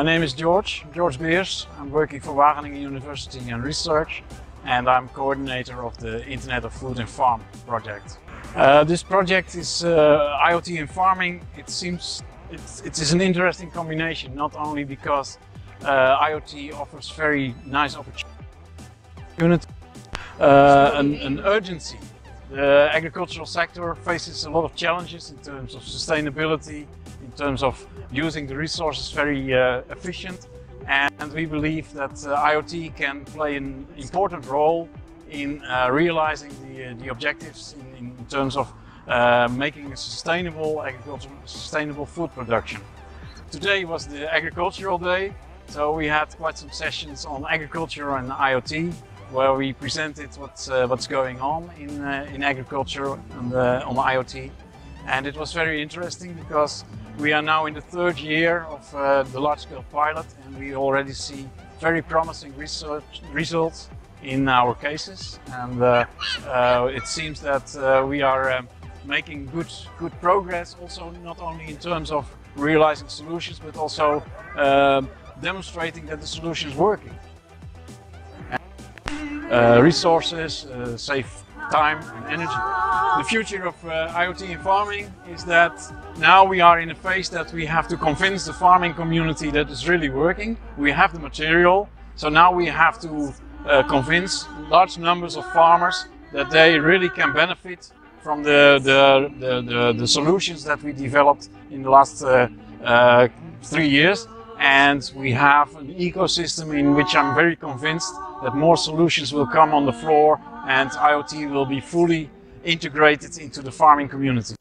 My name is George Beers. I'm working for Wageningen University and Research, and I'm coordinator of the Internet of Food and Farm project. This project is IoT and farming. It is an interesting combination, not only because IoT offers very nice opportunities, an urgency. The agricultural sector faces a lot of challenges in terms of sustainability, in terms of using the resources very efficient, and we believe that IoT can play an important role in realizing the objectives in terms of making a sustainable agriculture, sustainable food production. Today was the agricultural day, so we had quite some sessions on agriculture and IoT, where we presented what's going on in agriculture and on IoT. And it was very interesting because we are now in the third year of the large-scale pilot, and we already see very promising results in our cases. And it seems that we are making good progress, also not only in terms of realizing solutions, but also demonstrating that the solution is working. Resources, save time and energy. The future of IoT in farming is that now we are in a phase that we have to convince the farming community that it's really working. We have the material, so now we have to convince large numbers of farmers that they really can benefit from the solutions that we developed in the last 3 years. And we have an ecosystem in which I'm very convinced that more solutions will come on the floor and IoT will be fully integrated into the farming community.